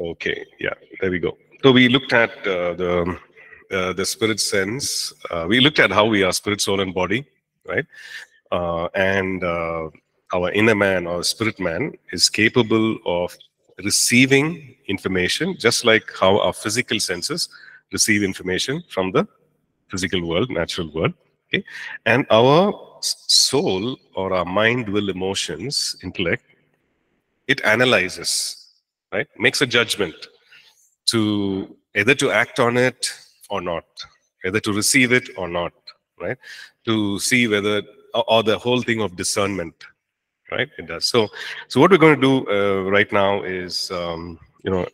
Okay, yeah, there we go. So we looked at the spirit sense. We looked at how we are spirit, soul, and body, right? And our inner man or spirit man is capable of receiving information, just like how our physical senses receive information from the physical world, natural world. Okay, and our soul or our mind, will, emotions, intellect, it analyzes, right? Makes a judgment to either to act on it or not, whether to receive it or not, right? To see whether, or the whole thing of discernment, right? It does. So what we're going to do right now is,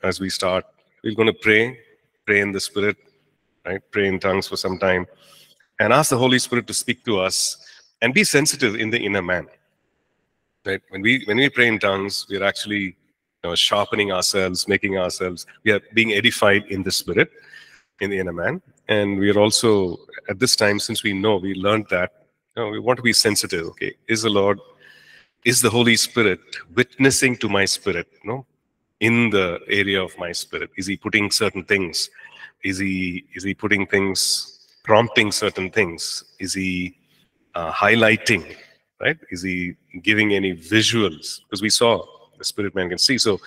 as we start, we're going to pray in the Spirit, right? Pray in tongues for some time, and ask the Holy Spirit to speak to us, and be sensitive in the inner man, right? When we pray in tongues, we're actually sharpening ourselves, making ourselves, we are being edified in the Spirit, in the inner man. And we are also, at this time, since we learned that, we want to be sensitive. Okay, is the Holy Spirit witnessing to my spirit, in the area of my spirit? Is he putting certain things? Is he putting things, prompting certain things? Is he highlighting, right? Is he giving any visuals? Because we saw the spirit man can see. So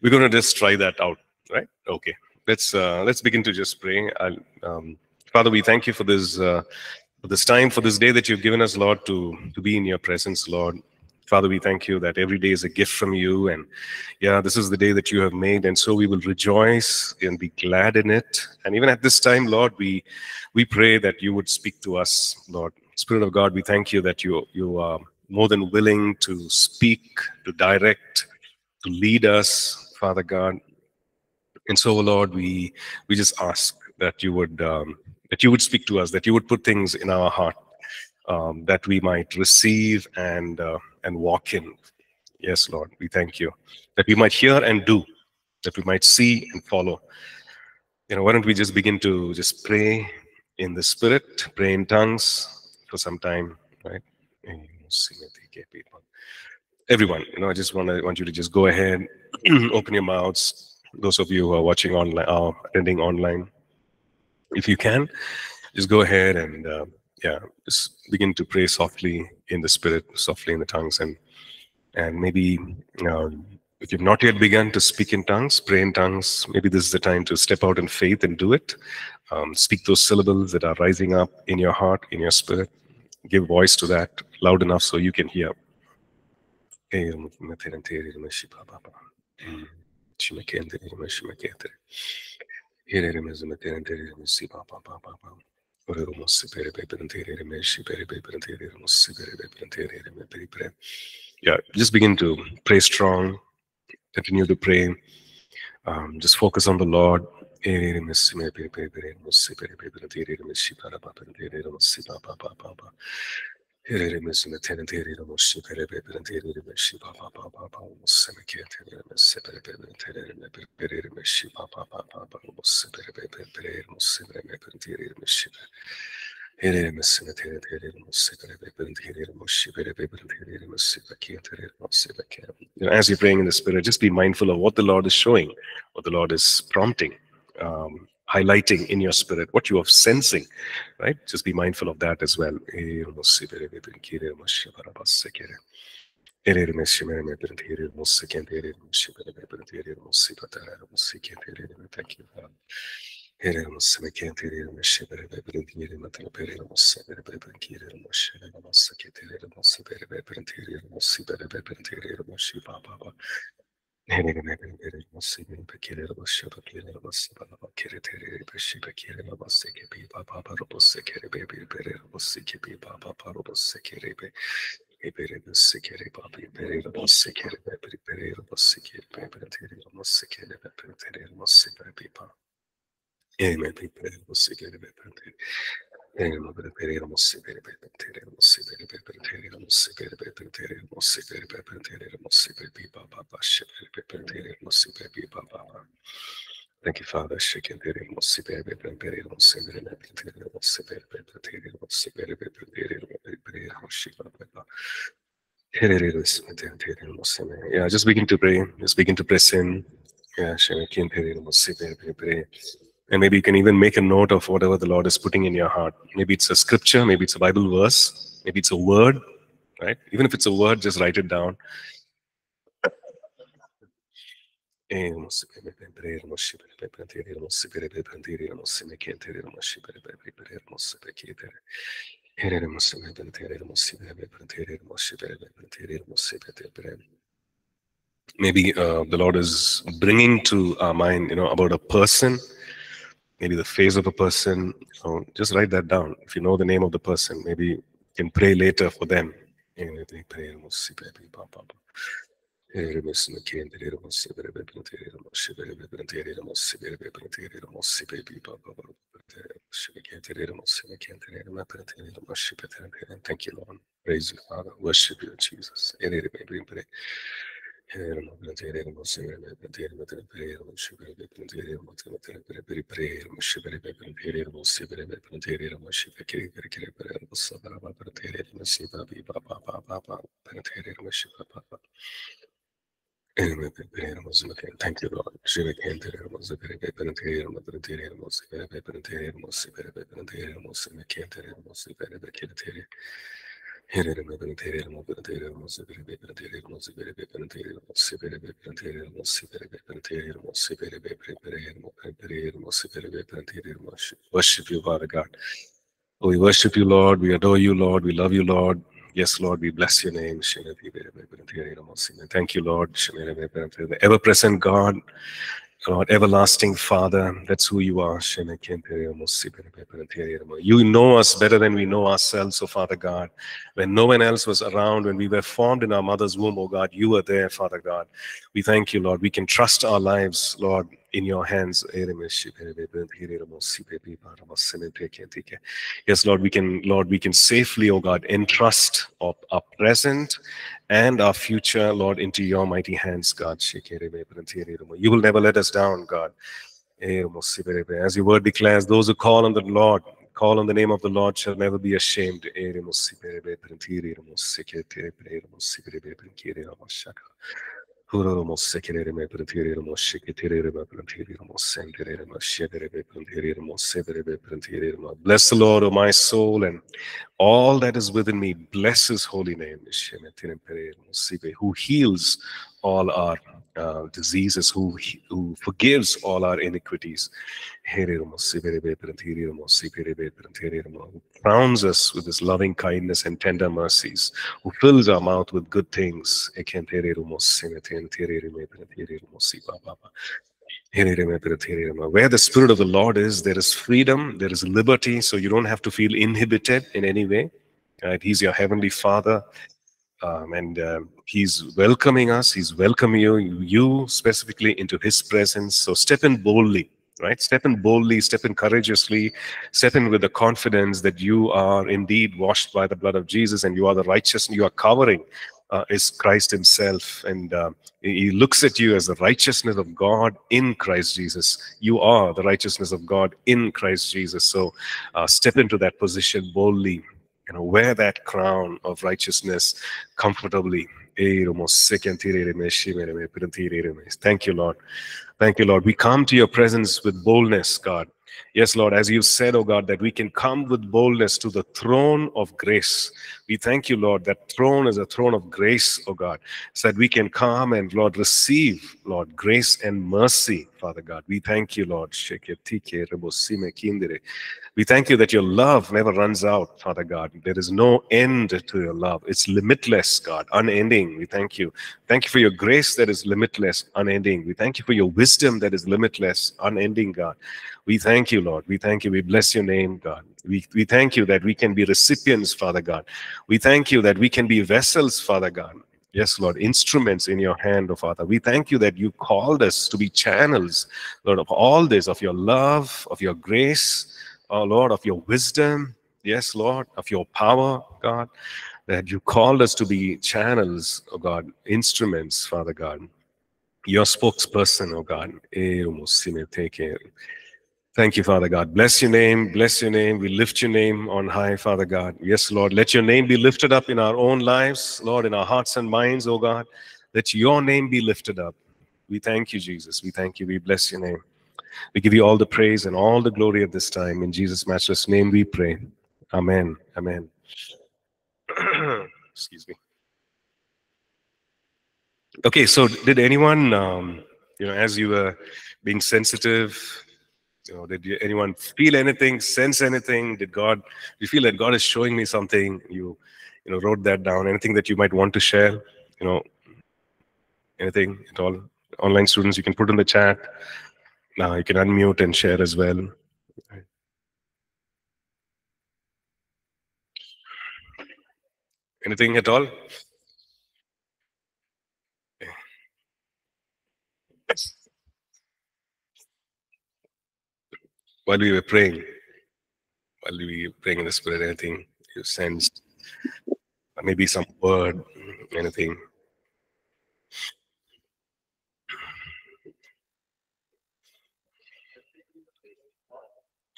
we're going to just try that out, right? Okay. Let's begin to just pray. Father, we thank you for this time, for this day that you've given us, Lord, to be in your presence, Lord. Father, we thank you that every day is a gift from you. And yeah, this is the day that you have made. And so we will rejoice and be glad in it. And even at this time, Lord, we pray that you would speak to us, Lord. Spirit of God, we thank you that you are more than willing to speak, to direct, to lead us, Father God. And so, Lord, we just ask that you would speak to us, that you would put things in our heart that we might receive and walk in. Yes, Lord, we thank you that we might hear and do, that we might see and follow. Why don't we just begin to just pray in the Spirit, pray in tongues for some time, right? Everyone, I just want you to just go ahead, open your mouths. Those of you who are watching online, or attending online, if you can, just go ahead and just begin to pray softly in the Spirit, softly in the tongues, and maybe if you've not yet begun to speak in tongues, pray in tongues. Maybe this is the time to step out in faith and do it. Speak those syllables that are rising up in your heart, in your spirit. Give voice to that loud enough so you can hear. Yeah, just begin to pray strong. Continue to pray. Just focus on the Lord. As you're praying in the Spirit, just be mindful of what the Lord is showing, what the Lord is prompting, highlighting in your spirit, what you are sensing, right? Just be mindful of that as well. Thank you, God. Amen. Thank you, Father. Yeah, just begin to pray. Just begin to press in. And maybe you can even make a note of whatever the Lord is putting in your heart. Maybe it's a scripture, maybe it's a Bible verse, maybe it's a word, right? Even if it's a word, just write it down. Maybe the Lord is bringing to our mind, about a person, maybe the face of a person. Just write that down. If you know the name of the person, maybe you can pray later for them. Thank you, Lord. Praise you, Father. Worship you, Jesus. Thank you, Lord. Worship you, Father God. Oh, we worship you, Lord. We adore you, Lord. We love you, Lord. Yes, Lord, we bless your name. Thank you, Lord. The ever-present God, Lord, everlasting Father, that's who you are. You know us better than we know ourselves, oh Father God. When no one else was around, when we were formed in our mother's womb, oh God, you were there, Father God. We thank you, Lord. We can trust our lives, Lord, in your hands. Yes, Lord, we can safely, oh God, entrust our present and our future, Lord, into your mighty hands, God. You will never let us down, God. As your word declares, those who call on the Lord, call on the name of the Lord, shall never be ashamed. Bless the Lord, O my soul, and all that is within me. Bless his holy name, who heals all our diseases, who forgives all our iniquities, who crowns us with his loving kindness and tender mercies, who fills our mouth with good things. Where the Spirit of the Lord is, there is freedom, there is liberty, so you don't have to feel inhibited in any way. Right? He's your heavenly Father. He's welcoming us. He's welcoming you specifically into his presence. So step in boldly, right? Step in boldly, step in courageously, step in with the confidence that you are indeed washed by the blood of Jesus and you are the righteous, and you are covering is Christ himself. And he looks at you as the righteousness of God in Christ Jesus. You are the righteousness of God in Christ Jesus. So step into that position boldly. Wear that crown of righteousness comfortably. Thank you, Lord. Thank you, Lord. We come to your presence with boldness, God. Yes, Lord, as you've said, oh God, that we can come with boldness to the throne of grace. We thank you, Lord, that throne is a throne of grace, oh God, so that we can come and, Lord, receive, Lord, grace and mercy, Father God. We thank you, Lord. We thank you that your love never runs out, Father God. There is no end to your love. It's limitless, God, unending. We thank you. Thank you for your grace that is limitless, unending. We thank you for your wisdom that is limitless, unending, God. We thank you, Lord. We thank you. We bless your name, God. We thank you that we can be recipients, Father God. We thank you that we can be vessels, Father God. Yes, Lord, instruments in your hand, oh Father. We thank you that you called us to be channels, Lord, of all this, of your love, of your grace, oh Lord, of your wisdom. Yes, Lord, of your power, God, that you called us to be channels, oh God, instruments, Father God. Your spokesperson, oh God. Thank you, Father God. Bless your name. Bless your name. We lift your name on high, Father God. Yes, Lord. Let your name be lifted up in our own lives, Lord, in our hearts and minds, oh God. Let your name be lifted up. We thank you, Jesus. We thank you. We bless your name. We give you all the praise and all the glory at this time. In Jesus' matchless name we pray. Amen. Amen. Excuse me. Okay, so did anyone, as you were being sensitive, did anyone feel anything, sense anything? You feel that God is showing me something? You wrote that down. Anything that you might want to share? Anything at all? Online students, you can put in the chat. Now you can unmute and share as well. Anything at all? While we were praying, in the Spirit, anything you sensed, maybe some word, anything.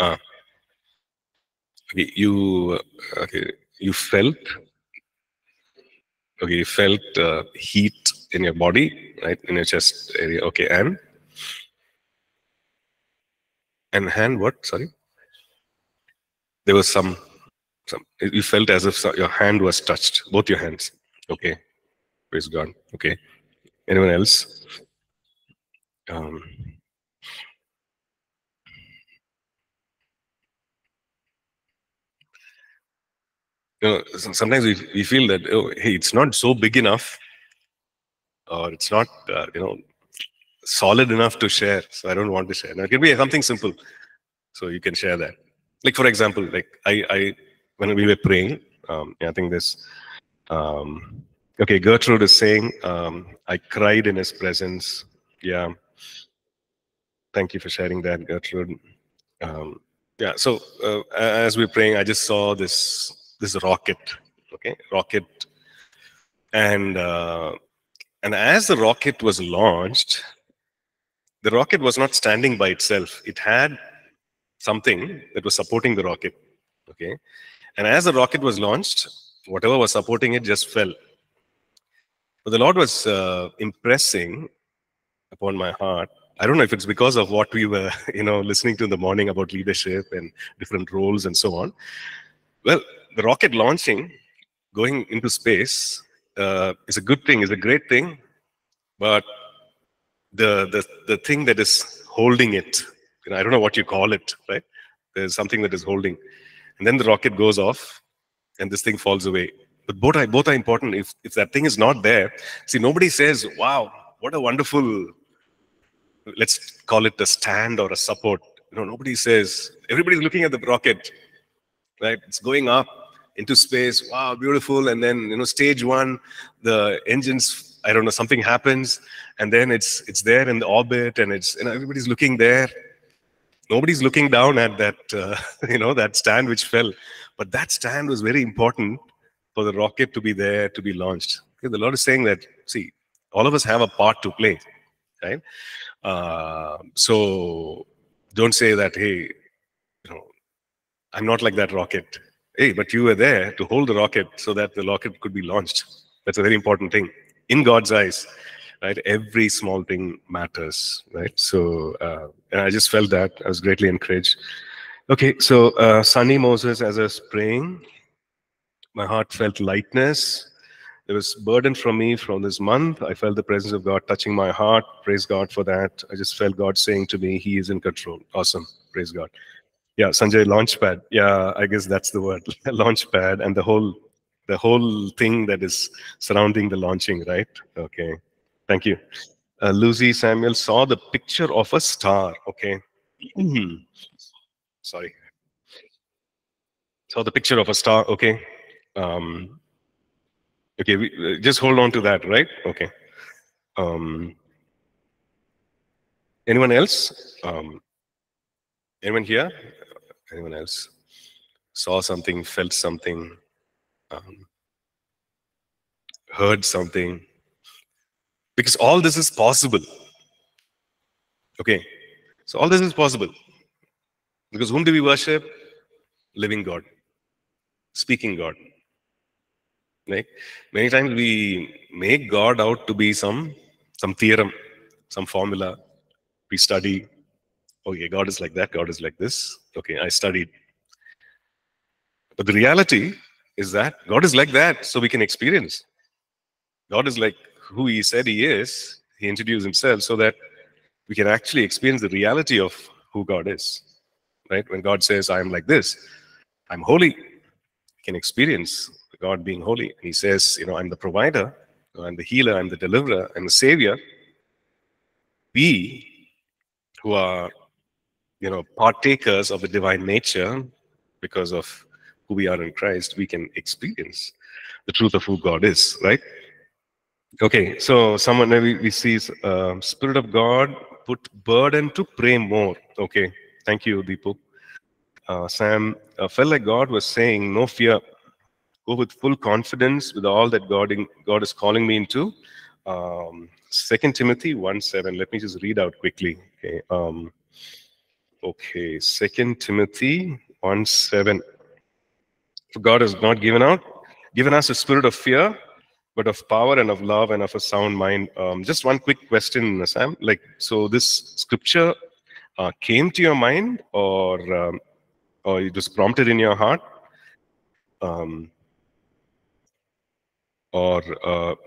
Okay, you felt, you felt heat in your body, right, in your chest area. Okay, and? And hand, what? Sorry. There was some. You felt as if your hand was touched, both your hands. Okay. Praise God. Okay. Anyone else? Sometimes we feel that, oh, hey, it's not so big enough, or it's not, solid enough to share, so I don't want to share. Now, it can be something simple, so you can share that. Like, for example, like I when we were praying, I think this, okay, Gertrude is saying, I cried in his presence. Yeah. Thank you for sharing that, Gertrude. Yeah, so as we were praying, I just saw this rocket, okay, and as the rocket was launched, the rocket was not standing by itself. It had something that was supporting the rocket. Okay. And as the rocket was launched, whatever was supporting it just fell. But the Lord was impressing upon my heart. I don't know if it's because of what we were, listening to in the morning about leadership and different roles and so on. Well, the rocket launching, going into space, is a good thing, is a great thing, but the thing that is holding it, I don't know what you call it, right? There's something that is holding, and then the rocket goes off, and this thing falls away. But both are important. If that thing is not there, see, nobody says, "Wow, what a wonderful," let's call it a stand or a support. Nobody says. Everybody's looking at the rocket, right? It's going up into space. Wow, beautiful. And then, stage one, the engines, I don't know, something happens, and then it's there in the orbit, and everybody's looking there. Nobody's looking down at that, that stand which fell. But that stand was very important for the rocket to be there, to be launched. Okay, the Lord is saying that, see, all of us have a part to play, right? So don't say that, hey, I'm not like that rocket. Hey, but you were there to hold the rocket so that the rocket could be launched. That's a very important thing. In God's eyes, right? Every small thing matters, right? So, and I just felt that. I was greatly encouraged. Okay, so Sunny Moses, as I was praying, my heart felt lightness. There was burden from me from this month. I felt the presence of God touching my heart. Praise God for that. I just felt God saying to me, He is in control. Awesome. Praise God. Yeah, Sanjay, launchpad. Yeah, I guess that's the word, launchpad, and the whole thing that is surrounding the launching, right? Okay, thank you. Lucy Samuel saw the picture of a star. Okay, sorry, saw the picture of a star. Okay, okay, we just hold on to that, right? Okay. Anyone else? Anyone here? Anyone else saw something, felt something, heard something? Because all this is possible. Okay, so all this is possible. Because whom do we worship? Living God, speaking God. Like many times we make God out to be some theorem, some formula. We study, okay, God is like that, God is like this. Okay, I studied. But the reality is that God is like that, so we can experience. God is like who he said he is. He introduced himself so that we can actually experience the reality of who God is. Right? When God says, I am like this, I'm holy, we can experience God being holy. He says, you know, I'm the provider, I'm the healer, I'm the deliverer, I'm the savior. We who are, you know, partakers of the divine nature because of who we are in Christ, we can experience the truth of who God is, right? Okay, so someone, we see Spirit of God, put burden to pray more. Okay, thank you, Deepu. Sam, felt like God was saying, no fear, go with full confidence with all that God is calling me into. 2 Timothy 1:7, let me just read out quickly. Okay, 2 Timothy 1:7. For God has not given us a spirit of fear, but of power and of love and of a sound mind. Just one quick question, Sam. Like, so this scripture came to your mind, or it was prompted in your heart, or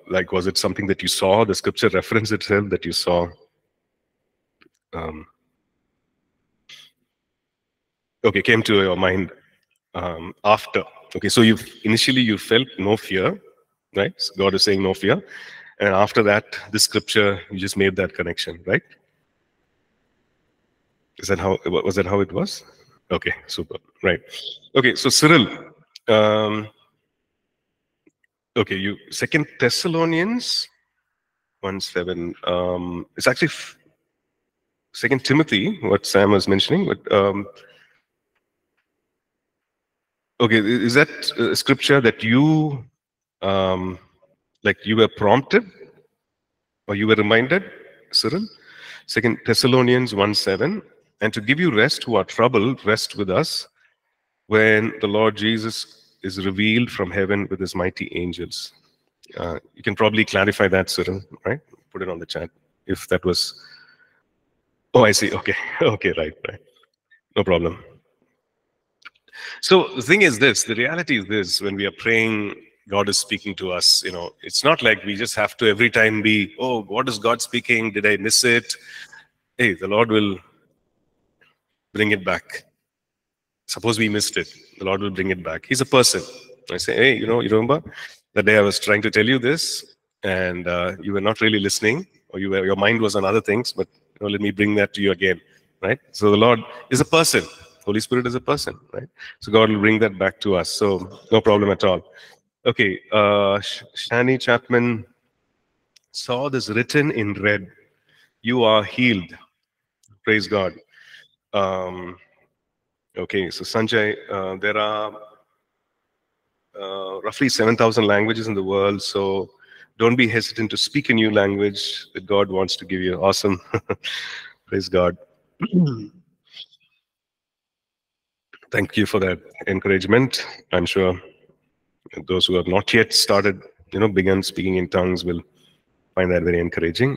like, was it something that you saw? The scripture referenced itself that you saw. Okay, came to your mind after. Okay, so you initially you felt no fear. Right? So God is saying no fear. And after that, this scripture, you just made that connection, right? Is that how, was that how it was? Okay, super. Right. Okay, so Cyril, okay, you, 2 Thessalonians 1:7. It's actually 2 Timothy, what Sam was mentioning, but okay, is that a scripture that you like you were prompted or you were reminded, Cyril? 2 Thessalonians 1:7, and to give you rest who are troubled, rest with us when the Lord Jesus is revealed from heaven with his mighty angels. You can probably clarify that, Cyril, right? Put it on the chat if that was... Oh, I see. Okay. Okay, right. No problem. So the thing is this, the reality is this, when we are praying, God is speaking to us, you know, it's not like we just have to every time be, oh, what is God speaking? Did I miss it? Hey, the Lord will bring it back. Suppose we missed it. The Lord will bring it back. He's a person. I say, hey, you know, you remember the day I was trying to tell you this and you were not really listening, or you were, your mind was on other things, but you know, let me bring that to you again, right? So the Lord is a person. Holy Spirit is a person, right? So God will bring that back to us. So no problem at all. Okay, Shani Chapman, saw this written in red. You are healed. Praise God. Okay, so Sanjay, there are roughly 7,000 languages in the world, so don't be hesitant to speak a new language that God wants to give you. Awesome. Praise God. Thank you for that encouragement, I'm sure. And those who have not yet started, you know, begun speaking in tongues will find that very encouraging.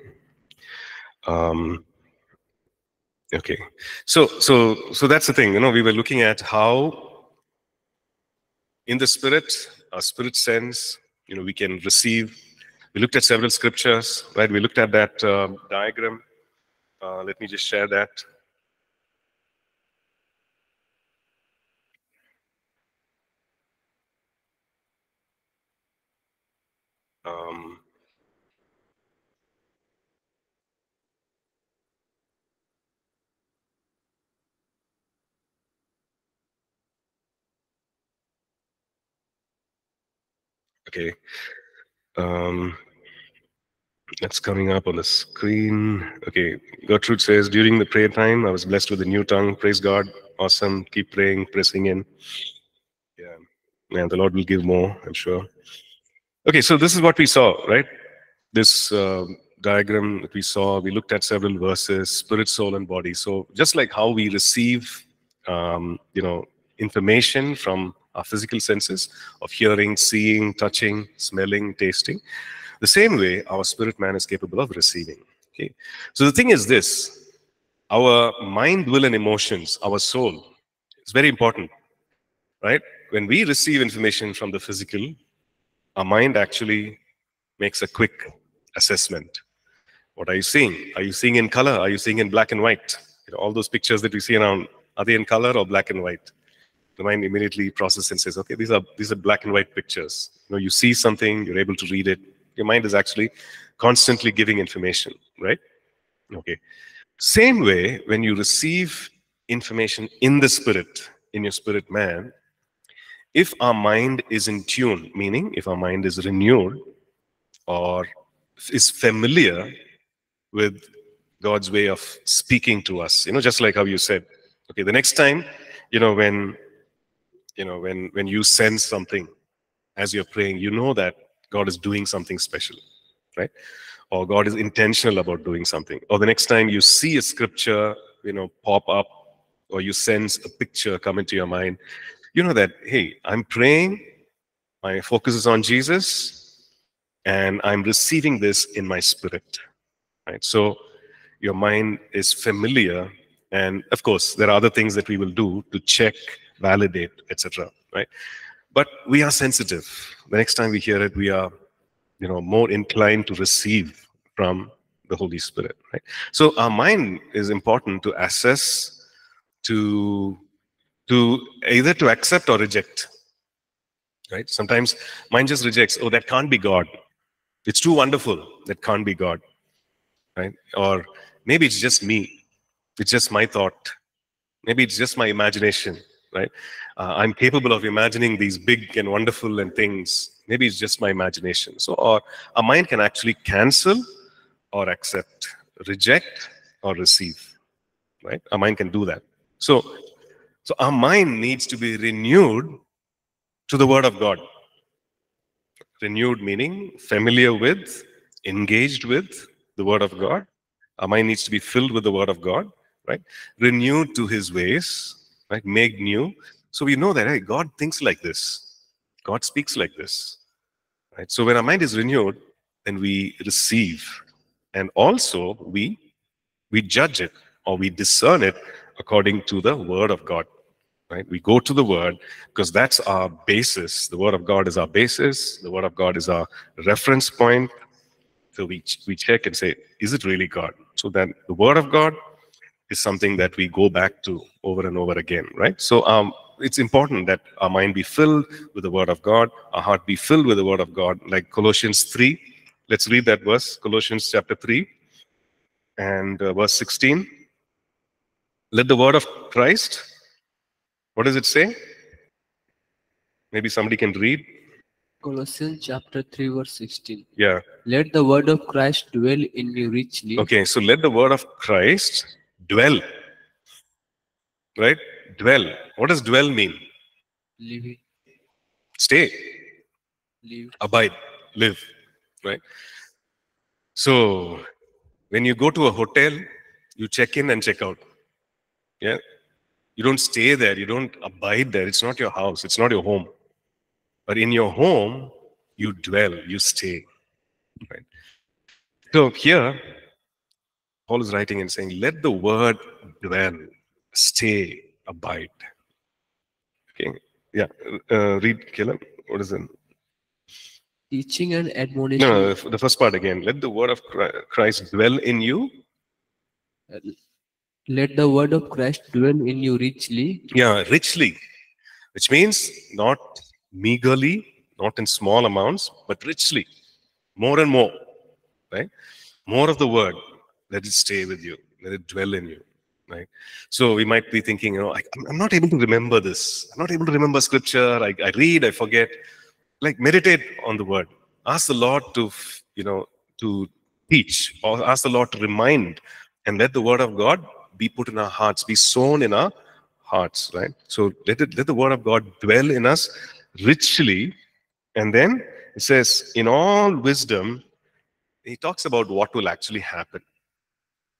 Okay, so that's the thing. You know, we were looking at how, in the spirit, our spirit sense, you know, we can receive. We looked at several scriptures, right? We looked at that diagram. Let me just share that. Okay, that's coming up on the screen. Okay, Gertrude says, during the prayer time, I was blessed with a new tongue. Praise God. Awesome. Keep praying, pressing in. Yeah, man, the Lord will give more, I'm sure. Okay, so this is what we saw, right? This diagram that we saw, we looked at several verses, spirit, soul, and body. So just like how we receive, you know, information from our physical senses of hearing, seeing, touching, smelling, tasting, the same way our spirit man is capable of receiving. Okay. So the thing is this. Our mind, will, and emotions, our soul, it's very important, right? When we receive information from the physical, our mind actually makes a quick assessment. What are you seeing? Are you seeing in color? Are you seeing in black and white? You know, all those pictures that we see around, are they in color or black and white? The mind immediately processes and says, okay, these are black and white pictures. You know, you see something, you're able to read it. Your mind is actually constantly giving information, right? Okay. Same way, when you receive information in the spirit, in your spirit man, if our mind is in tune, meaning if our mind is renewed or is familiar with God's way of speaking to us, you know, just like how you said, okay, the next time, you know, when you sense something as you're praying, you know that God is doing something special, right? Or God is intentional about doing something. Or the next time you see a scripture, you know, pop up, or you sense a picture come into your mind, you know that, hey, I'm praying, my focus is on Jesus, and I'm receiving this in my spirit, right? So your mind is familiar, and of course, there are other things that we will do to check, validate, etc., right? But we are sensitive. The next time we hear it, we are, you know, more inclined to receive from the Holy Spirit, right? So our mind is important to assess, to either to accept or reject, right? Sometimes mind just rejects, oh, that can't be God. It's too wonderful, that can't be God, right? Or maybe it's just me. It's just my thought. Maybe it's just my imagination, right? I'm capable of imagining these big and wonderful and things. Maybe it's just my imagination. So or our mind can actually cancel or accept, reject or receive, right? Our mind can do that. So our mind needs to be renewed to the Word of God. Renewed meaning familiar with, engaged with the Word of God. Our mind needs to be filled with the Word of God, right? Renewed to His ways, right? Made new. So we know that, hey, God thinks like this. God speaks like this, right? So when our mind is renewed, then we receive, and also we judge it or we discern it according to the Word of God, right? We go to the Word because that's our basis. The Word of God is our basis. The Word of God is our reference point. So we check and say, is it really God? So then the Word of God is something that we go back to over and over again, right? So it's important that our mind be filled with the Word of God, our heart be filled with the Word of God, like Colossians 3. Let's read that verse, Colossians chapter 3 and verse 16. Let the Word of Christ, what does it say? Maybe somebody can read. Colossians chapter 3 verse 16. Yeah. Let the Word of Christ dwell in you richly. Okay, so let the Word of Christ dwell, right? Dwell. What does dwell mean? Live. Stay. Live. Abide. Live. Right? So, when you go to a hotel, you check in and check out. Yeah? You don't stay there. You don't abide there. It's not your house. It's not your home. But in your home, you dwell. You stay. Right? So, here, Paul is writing and saying, let the Word dwell. Stay. Abide. Okay. Yeah. Read, Caleb. What is it? Teaching and admonition. No, the first part again. Let the Word of Christ dwell in you. Let the Word of Christ dwell in you richly. Yeah, richly. Which means not meagerly, not in small amounts, but richly. More and more. Right? More of the Word. Let it stay with you. Let it dwell in you. Right? So we might be thinking, you know, I'm not able to remember this. I'm not able to remember scripture. I read, I forget. Like meditate on the Word. Ask the Lord to, you know, to teach, or ask the Lord to remind, and let the Word of God be put in our hearts, be sown in our hearts, right? So let the Word of God dwell in us richly. And then it says, in all wisdom, he talks about what will actually happen,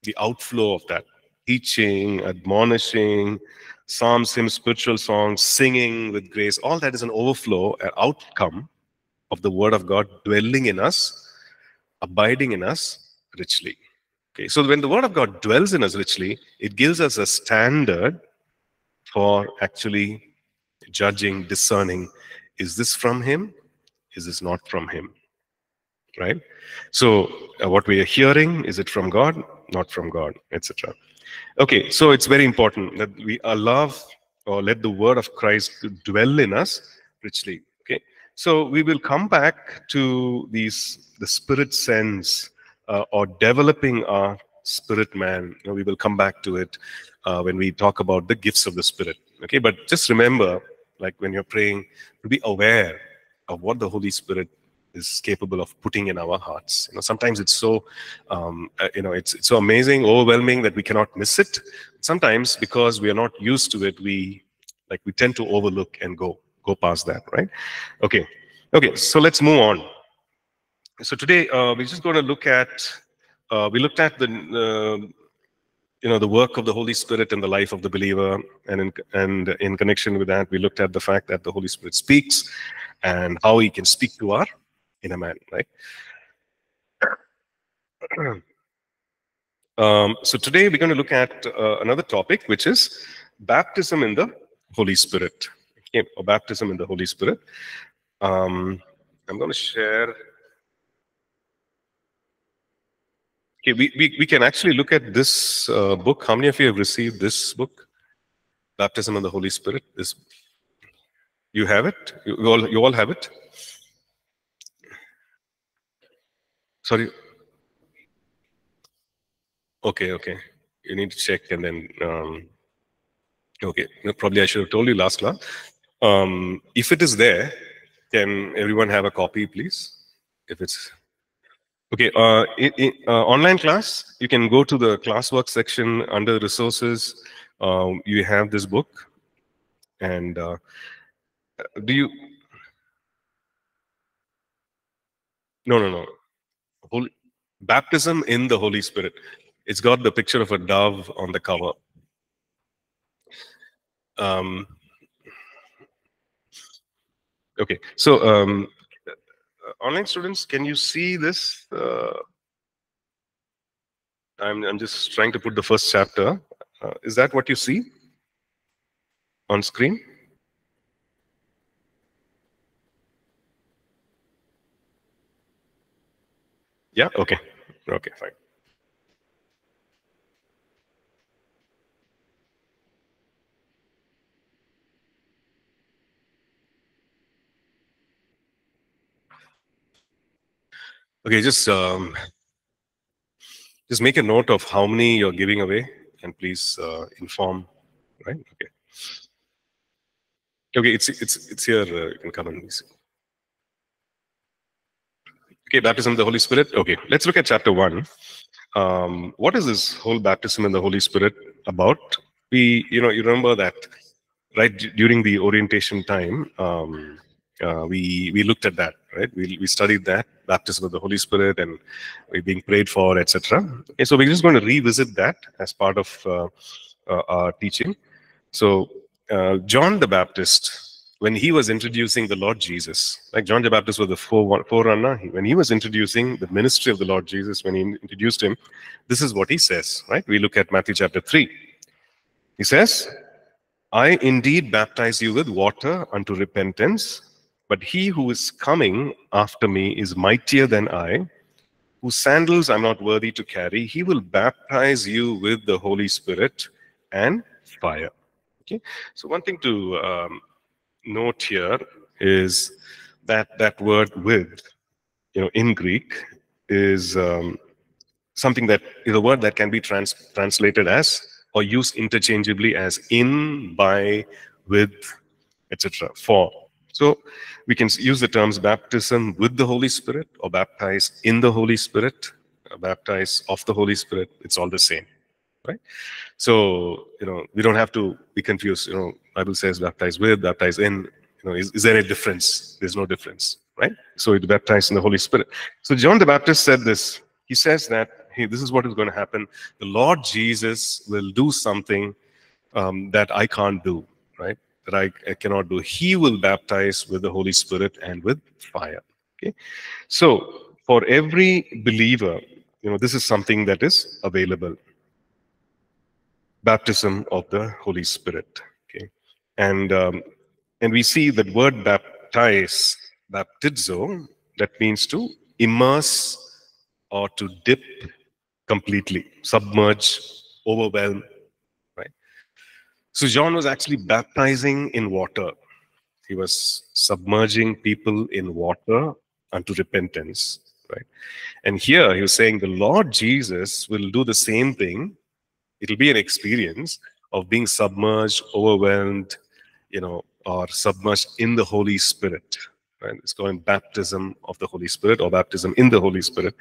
the outflow of that. Teaching, admonishing, psalms, hymns, spiritual songs, singing with grace, all that is an overflow, an outcome of the Word of God dwelling in us, abiding in us richly. Okay, so when the Word of God dwells in us richly, it gives us a standard for actually judging, discerning, is this from Him? Is this not from Him? Right? So what we are hearing, is it from God? Not from God, etc. Okay, so it's very important that we allow or let the Word of Christ dwell in us richly. Okay, so we will come back to the spirit sense or developing our spirit man. You know, we will come back to it when we talk about the gifts of the Spirit. Okay, but just remember, like when you're praying, to be aware of what the Holy Spirit is capable of putting in our hearts. You know, sometimes it's so, it's so amazing, overwhelming that we cannot miss it. Sometimes because we are not used to it, we tend to overlook and go past that, right? Okay. So let's move on. So today we're just going to look at the work of the Holy Spirit in the life of the believer, and in connection with that, we looked at the fact that the Holy Spirit speaks and how He can speak to our inner man, right? So today we're going to look at another topic, which is baptism in the Holy Spirit, okay, or baptism in the Holy Spirit. I'm going to share. Okay, we can actually look at this book. How many of you have received this book, Baptism of the Holy Spirit? This, you have it? You all have it? Sorry. Okay. You need to check and then, okay. Probably I should have told you last class. If it is there, can everyone have a copy, please? If it's... Okay, online class, you can go to the classwork section under resources. You have this book. And do you... No. Baptism in the Holy Spirit. It's got the picture of a dove on the cover. Okay, so... online students, can you see this? I'm just trying to put the first chapter. Is that what you see on screen? Yeah, okay, fine. Okay, just make a note of how many you're giving away, and please inform. Right? Okay. It's here. You can come and see. Okay, baptism of the Holy Spirit. Okay, let's look at chapter 1. What is this whole baptism in the Holy Spirit about? You remember that right during the orientation time. We looked at that, right? We studied that, baptism of the Holy Spirit, and we're being prayed for, etc. Okay, so we're just going to revisit that as part of our teaching. So John the Baptist, when he was introducing the Lord Jesus, like John the Baptist was the forerunner, when he was introducing the ministry of the Lord Jesus, when he introduced Him, this is what he says, right? We look at Matthew chapter 3. He says, I indeed baptize you with water unto repentance, but he who is coming after me is mightier than I, whose sandals I'm not worthy to carry. He will baptize you with the Holy Spirit and fire. Okay. So one thing to note here is that word "with," in Greek, is something that is a word that can be translated as or used interchangeably as in, by, with, etc. For. So we can use the terms baptism with the Holy Spirit or baptize in the Holy Spirit, baptize of the Holy Spirit. It's all the same, right? So, we don't have to be confused. Bible says baptize with, baptize in. Is there a difference? There's no difference, right? So we baptize in the Holy Spirit. So John the Baptist said this. He says that, hey, this is what is going to happen. The Lord Jesus will do something that I can't do, right? That I cannot do. He will baptize with the Holy Spirit and with fire. Okay, so for every believer, this is something that is available. Baptism of the Holy Spirit. Okay, and we see that word baptize, baptizo, that means to immerse or to dip completely, submerge, overwhelm. Right. So John was actually baptizing in water. He was submerging people in water unto repentance. Right. And here he was saying the Lord Jesus will do the same thing. It'll be an experience of being submerged, overwhelmed, or submerged in the Holy Spirit. Right? It's called baptism of the Holy Spirit or baptism in the Holy Spirit.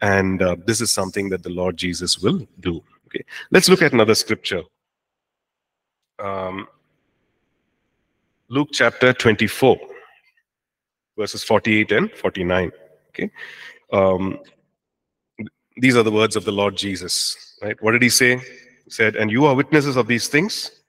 And this is something that the Lord Jesus will do. Okay, let's look at another scripture. Luke chapter 24, verses 48 and 49. Okay, these are the words of the Lord Jesus. Right? What did he say? He said, "And you are witnesses of these things.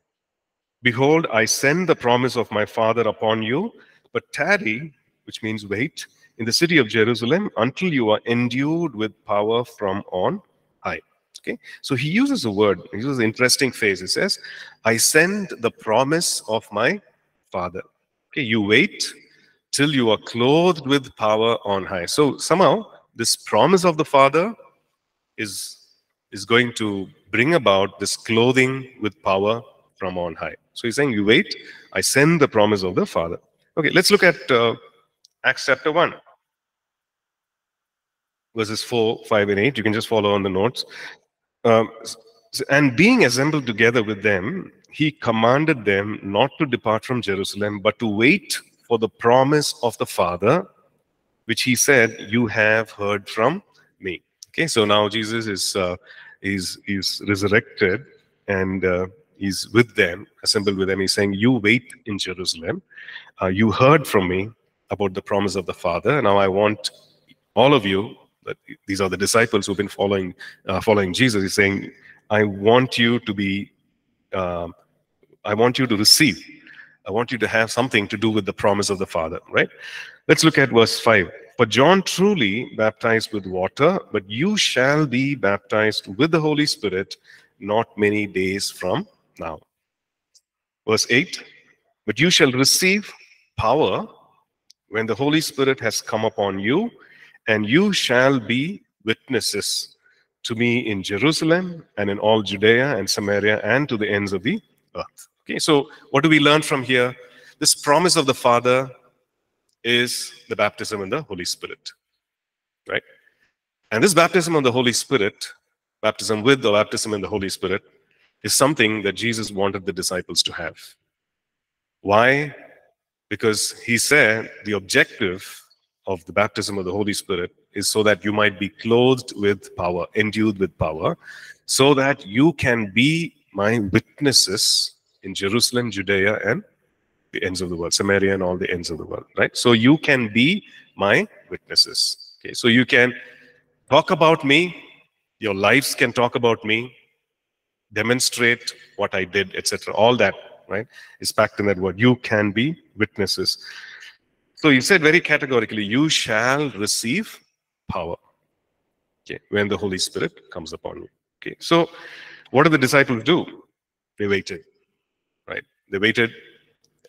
Behold, I send the promise of my Father upon you, but tarry," which means wait, "in the city of Jerusalem until you are endued with power from on high." Okay, so he uses a word. He uses an interesting phrase. He says, "I send the promise of my Father." Okay, you wait till you are clothed with power on high. So somehow this promise of the Father is going to bring about this clothing with power from on high. So he's saying, you wait, I send the promise of the Father. Okay, let's look at Acts chapter 1, verses 4, 5, and 8. You can just follow on the notes. "And being assembled together with them, he commanded them not to depart from Jerusalem, but to wait for the promise of the Father, which he said, you have heard from me." Okay, so now Jesus is resurrected and he's with them, assembled with them. He's saying, you wait in Jerusalem. You heard from me about the promise of the Father. Now I want all of you, these are the disciples who've been following Jesus. He's saying, I want you to be, I want you to receive. I want you to have something to do with the promise of the Father, right? Let's look at verse 5. "For John truly baptized with water, but you shall be baptized with the Holy Spirit not many days from now." Verse 8, "But you shall receive power when the Holy Spirit has come upon you, and you shall be witnesses to me in Jerusalem and in all Judea and Samaria and to the ends of the earth." Okay, so what do we learn from here? This promise of the Father is the baptism in the Holy Spirit, right? And this baptism of the Holy Spirit, baptism with or baptism in the Holy Spirit, is something that Jesus wanted the disciples to have. Why? Because he said the objective of the baptism of the Holy Spirit is so that you might be clothed with power, endued with power, so that you can be my witnesses in Jerusalem, Judea, and the ends of the world, Samaria, and all the ends of the world, right? So you can be my witnesses. Okay, so you can talk about me, your lives can talk about me, demonstrate what I did, etc. All that, right, is packed in that word. You can be witnesses. So he said very categorically, you shall receive power, okay, when the Holy Spirit comes upon you. Okay, so what did the disciples do? They waited, right? They waited,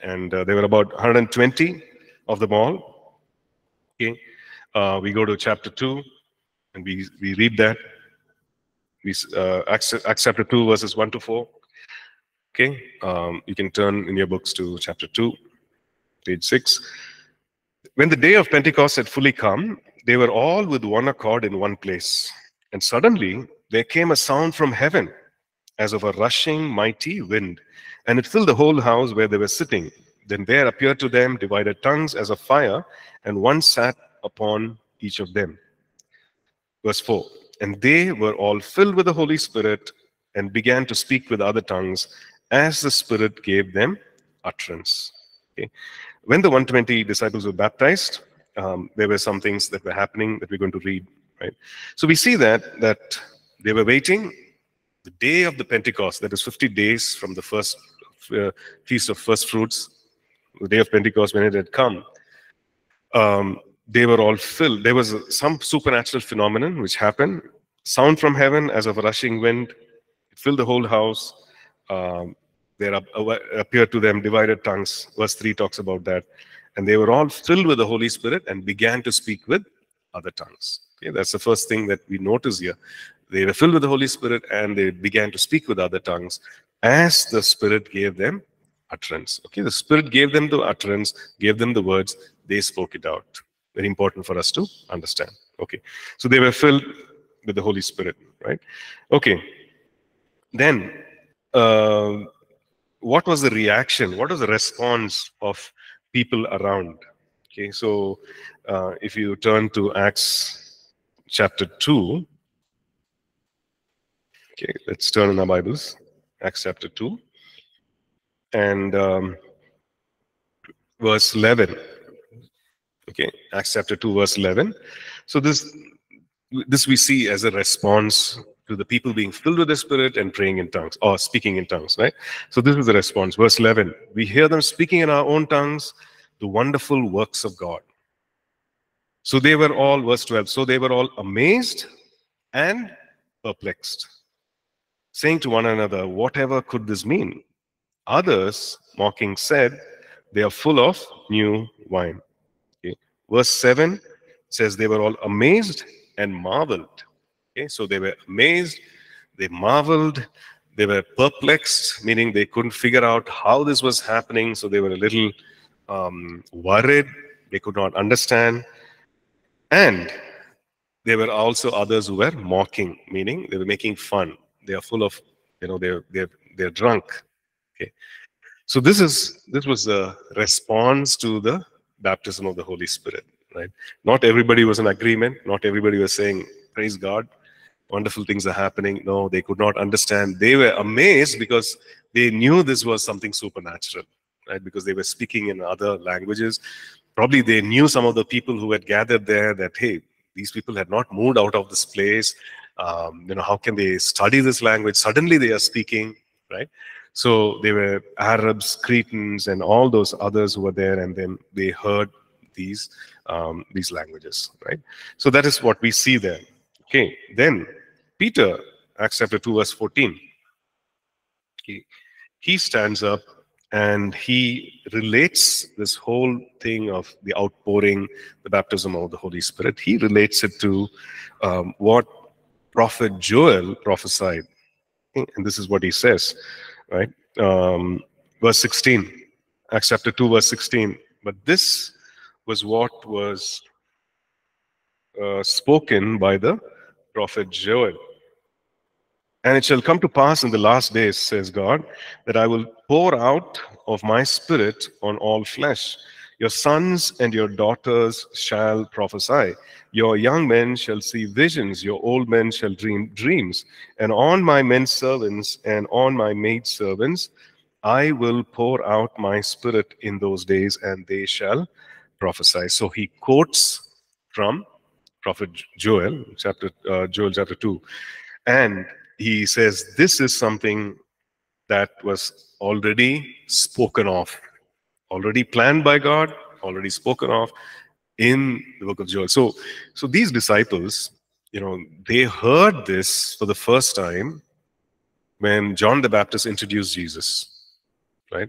and there were about 120 of them all. Okay, we go to chapter 2, and we read that. Acts chapter 2, verses 1 to 4. Okay, you can turn in your books to chapter 2, page 6. "When the day of Pentecost had fully come, they were all with one accord in one place. And suddenly there came a sound from heaven, as of a rushing mighty wind, and it filled the whole house where they were sitting. Then there appeared to them divided tongues as of fire, and one sat upon each of them." Verse 4, "And they were all filled with the Holy Spirit and began to speak with other tongues as the Spirit gave them utterance." Okay. When the 120 disciples were baptized, there were some things that were happening that we're going to read. Right? So we see that they were waiting. The day of the Pentecost, that is 50 days from the first Feast of First Fruits, the day of Pentecost when it had come, they were all filled. There was some supernatural phenomenon which happened. sound from heaven as of a rushing wind. It filled the whole house. There appeared to them divided tongues. Verse 3 talks about that. And they were all filled with the Holy Spirit and began to speak with other tongues. Okay, that's the first thing that we notice here. They were filled with the Holy Spirit and they began to speak with other tongues as the Spirit gave them utterance. Okay, the Spirit gave them the utterance, gave them the words. They spoke it out. Very important for us to understand. Okay, so they were filled with the Holy Spirit, right? Okay, then what was the reaction? What was the response of people around? Okay, so if you turn to Acts chapter 2, okay, let's turn in our Bibles, Acts chapter 2, and verse 11. Okay, Acts chapter 2, verse 11. So this we see as a response to the people being filled with the Spirit and praying in tongues, or speaking in tongues, right? So this is the response. Verse 11, we hear them speaking in our own tongues the wonderful works of God. So they were all, verse 12, so they were all amazed and perplexed, saying to one another, whatever could this mean? Others, mocking, said, they are full of new wine. Okay. Verse 7 says they were all amazed and marveled. Okay, so they were amazed, they marveled, they were perplexed, meaning they couldn't figure out how this was happening, so they were a little worried, they could not understand. And there were also others who were mocking, meaning they were making fun. They are full of, you know, they're drunk. Okay, so this was a response to the baptism of the Holy Spirit. Right? Not everybody was in agreement. Not everybody was saying, praise God, wonderful things are happening. No, they could not understand. They were amazed because they knew this was something supernatural, right? Because they were speaking in other languages. Probably they knew some of the people who had gathered there that, hey, these people had not moved out of this place. You know, how can they study this language? Suddenly they are speaking, right? So they were Arabs, Cretans, and all those others who were there, and then they heard these languages, right? So that is what we see there. Okay, then Peter, Acts chapter 2, verse 14. Okay, he stands up and he relates this whole thing of the outpouring, the baptism of the Holy Spirit. He relates it to what prophet Joel prophesied. Okay, and this is what he says, right? Verse 16, Acts chapter 2, verse 16. But this was what was spoken by the prophet Joel. And it shall come to pass in the last days, says God, that I will pour out of my spirit on all flesh. Your sons and your daughters shall prophesy. Your young men shall see visions. Your old men shall dream dreams. And on my men servants and on my maid servants, I will pour out my spirit in those days, and they shall prophesy. So he quotes from prophet Joel, Joel chapter 2, and he says this is something that was already spoken of, already planned by God, already spoken of in the book of Joel. So these disciples, you know, they heard this for the first time when John the Baptist introduced Jesus, right?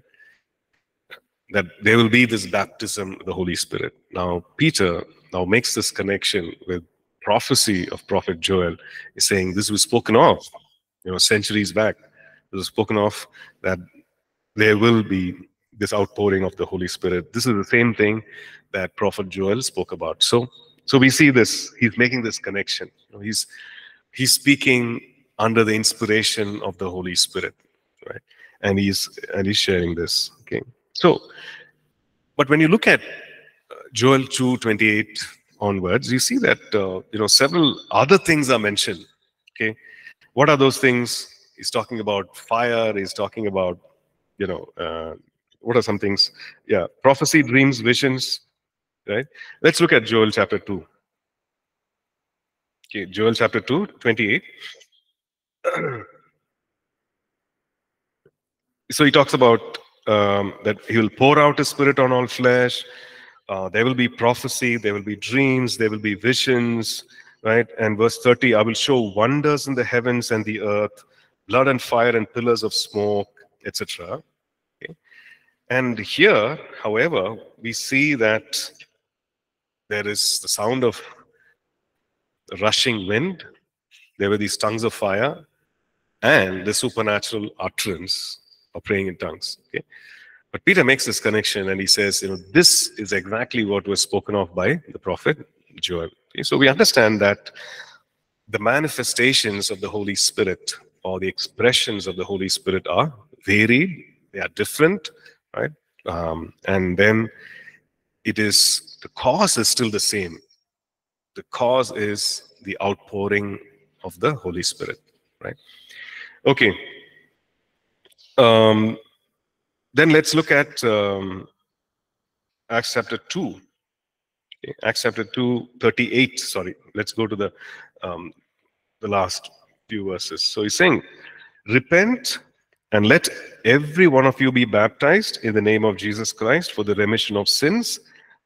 That there will be this baptism of the Holy Spirit. Now, Peter now makes this connection with prophecy of prophet Joel, is saying this was spoken of, you know, centuries back. It was spoken of that there will be this outpouring of the Holy Spirit. This is the same thing that prophet Joel spoke about. So we see this. He's making this connection. You know, he's speaking under the inspiration of the Holy Spirit, right? And he's sharing this. Okay. So, but when you look at Joel 2:28 onwards, you see that you know, several other things are mentioned. Okay, what are those things? He's talking about fire. He's talking about, you know, what are some things? Yeah, prophecy, dreams, visions. Right. Let's look at Joel chapter 2. Okay, Joel chapter 2, 28. So he talks about that he will pour out his spirit on all flesh. There will be prophecy, there will be dreams, there will be visions, right? And verse 30, I will show wonders in the heavens and the earth, blood and fire and pillars of smoke, etc. Okay? And here, however, we see that there is the sound of rushing wind, there were these tongues of fire, and the supernatural utterance of praying in tongues. Okay? But Peter makes this connection and he says, you know, this is exactly what was spoken of by the prophet Joel. Okay? So we understand that the manifestations of the Holy Spirit or the expressions of the Holy Spirit are varied, they are different, right? And then it is, the cause is still the same. The cause is the outpouring of the Holy Spirit, right? Okay. Then let's look at Acts chapter 2. Okay. Acts chapter 2, 38, sorry. Let's go to the last few verses. So he's saying, repent and let every one of you be baptized in the name of Jesus Christ for the remission of sins,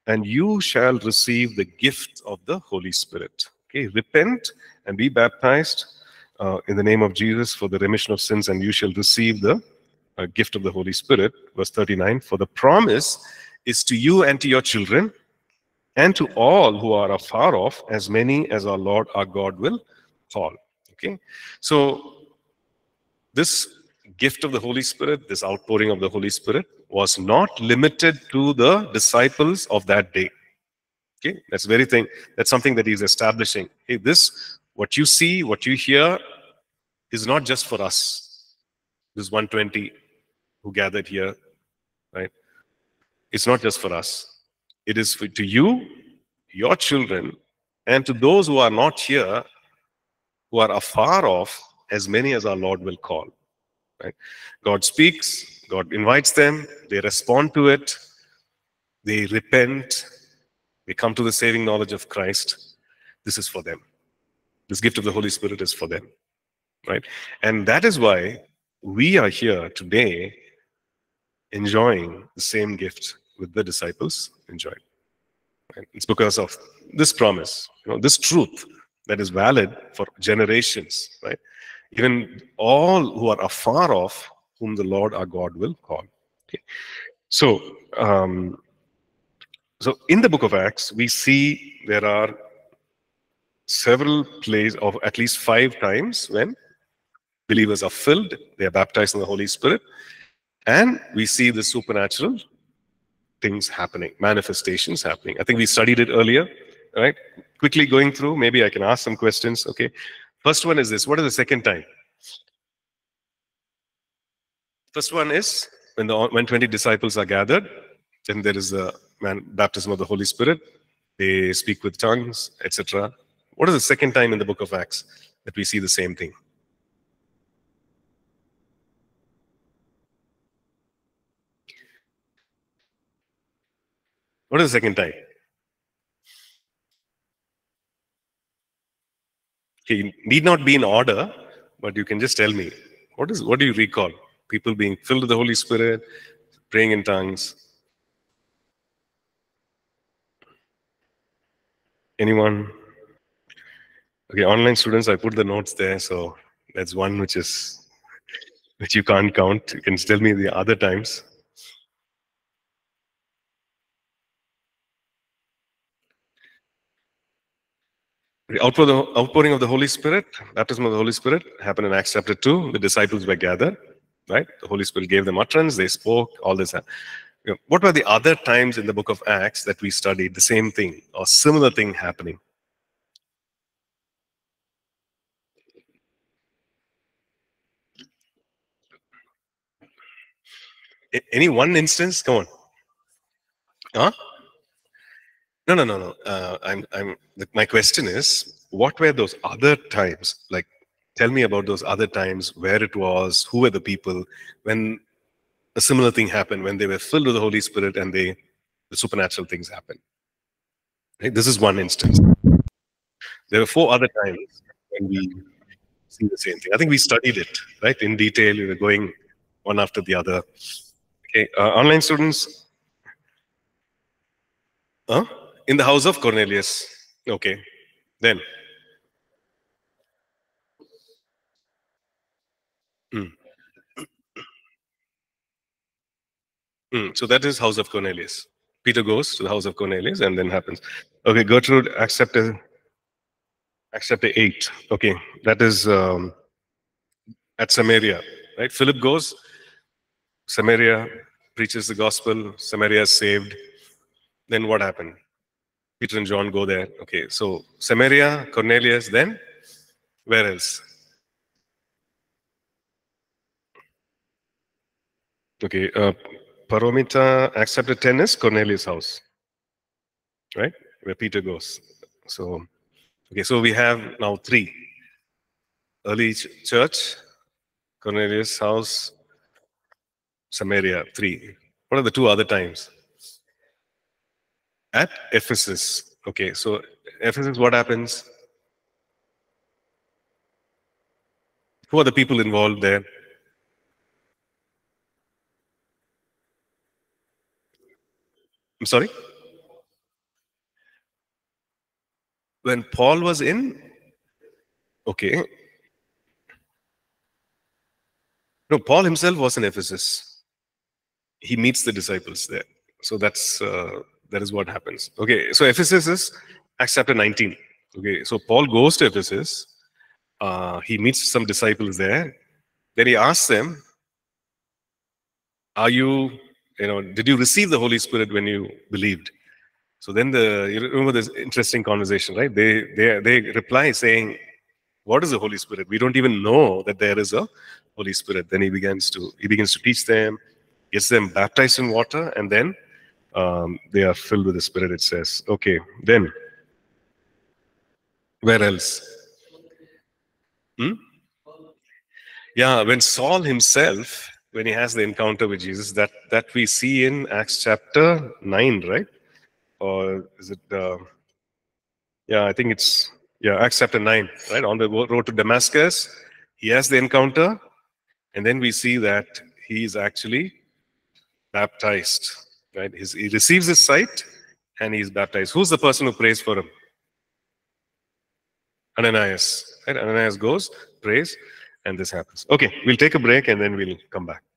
and you shall receive the gift of the Holy Spirit. Okay, repent and be baptized in the name of Jesus for the remission of sins, and you shall receive the gift of the Holy Spirit. Verse 39, for the promise is to you and to your children and to all who are afar off, as many as our Lord our God will call. Okay, so this gift of the Holy Spirit, this outpouring of the Holy Spirit, was not limited to the disciples of that day. Okay, that's very thing. That's something that he's establishing. Hey, this, what you see, what you hear, is not just for us. This 120 who gathered here, right? It's not just for us. It is for, to you, your children, and to those who are not here, who are afar off, as many as our Lord will call. Right? God speaks. God invites them. They respond to it. They repent. They come to the saving knowledge of Christ. This is for them. This gift of the Holy Spirit is for them, right? And that is why we are here today enjoying the same gift with the disciples enjoyed. Right? It's because of this promise, you know, this truth that is valid for generations, right? Even all who are afar off, whom the Lord our God will call. Okay. So, so in the book of Acts, we see there are several places of at least 5 times when believers are filled, they are baptized in the Holy Spirit, and we see the supernatural things happening, manifestations happening. I think we studied it earlier, right? Quickly going through, maybe I can ask some questions. Okay. First one is this, what is the second time? First one is, when 20 disciples are gathered, then there is the baptism of the Holy Spirit. They speak with tongues, etc. What is the second time in the book of Acts that we see the same thing? What is the second time? Okay, you need not be in order, but you can just tell me. What do you recall? People being filled with the Holy Spirit, praying in tongues. Anyone? Okay, online students, I put the notes there, so that's one which you can't count. You can tell me the other times. The outpouring of the Holy Spirit, baptism of the Holy Spirit, happened in Acts chapter 2. The disciples were gathered. Right? The Holy Spirit gave them utterance, they spoke, all this. You know, what were the other times in the book of Acts that we studied the same thing or similar thing happening? Any one instance? Come on. Huh? No. My question is, what were those other times? Like, tell me about those other times, where it was, who were the people, when a similar thing happened, when they were filled with the Holy Spirit and the supernatural things happened. Right? This is one instance. There were 4 other times when we see the same thing. I think we studied it, right? In detail, we were going one after the other. Okay, online students? In the house of Cornelius. Okay, then Mm, So that is house of Cornelius. Peter goes to the house of Cornelius, and then happens. Okay, Gertrude, chapter 8. Okay, that is at Samaria, right? Philip goes, Samaria, preaches the gospel, Samaria is saved. Then what happened? Peter and John go there. Okay, so Samaria, Cornelius, then where else? Okay, Paromita, Acts chapter 10 is Cornelius' house, right? Where Peter goes. So, okay, so we have now 3. Early church, Cornelius' house, Samaria, 3. What are the 2 other times? At Ephesus. Okay, so Ephesus, what happens? Who are the people involved there? I'm sorry? When Paul was in? Okay. No, Paul himself was in Ephesus. He meets the disciples there. So that is what happens. Okay, so Ephesus is Acts chapter 19. Okay, so Paul goes to Ephesus. He meets some disciples there. Then he asks them, are you... did you receive the Holy Spirit when you believed? So then you remember this interesting conversation, right? They reply saying, what is the Holy Spirit? We don't even know that there is a Holy Spirit. Then he begins to teach them, gets them baptized in water, and then they are filled with the Spirit, it says. Okay, then where else? Yeah, when Saul himself, when he has the encounter with Jesus, that we see in Acts chapter 9, right? Or is it, Acts chapter 9, right? On the road to Damascus, he has the encounter, and then we see that he is actually baptized, right? He receives his sight, and he is baptized. Who's the person who prays for him? Ananias, right? Ananias goes, prays, and this happens. Okay, we'll take a break and then we'll come back.